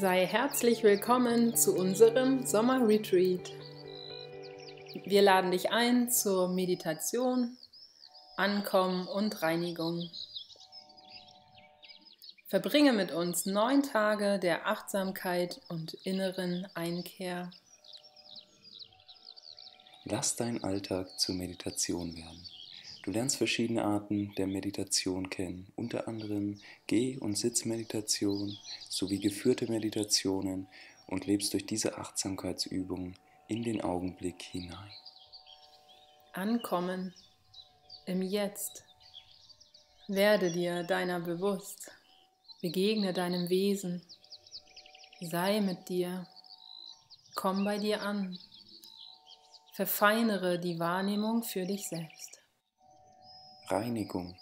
Sei herzlich willkommen zu unserem Sommerretreat. Wir laden dich ein zur Meditation, Ankommen und Reinigung. Verbringe mit uns 9 Tage der Achtsamkeit und inneren Einkehr. Lass deinen Alltag zur Meditation werden. Du lernst verschiedene Arten der Meditation kennen, unter anderem Geh- und Sitzmeditation sowie geführte Meditationen und lebst durch diese Achtsamkeitsübungen in den Augenblick hinein. Ankommen im Jetzt. Werde dir deiner bewusst. Begegne deinem Wesen. Sei mit dir. Komm bei dir an. Verfeinere die Wahrnehmung für dich selbst. Reinigung.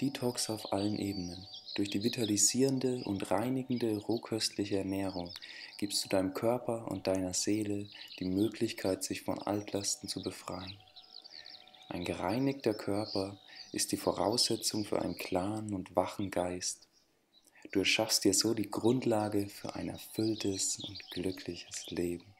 Detox auf allen Ebenen. Durch die vitalisierende und reinigende rohköstliche Ernährung gibst du deinem Körper und deiner Seele die Möglichkeit, sich von Altlasten zu befreien. Ein gereinigter Körper ist die Voraussetzung für einen klaren und wachen Geist. Du erschaffst dir so die Grundlage für ein erfülltes und glückliches Leben.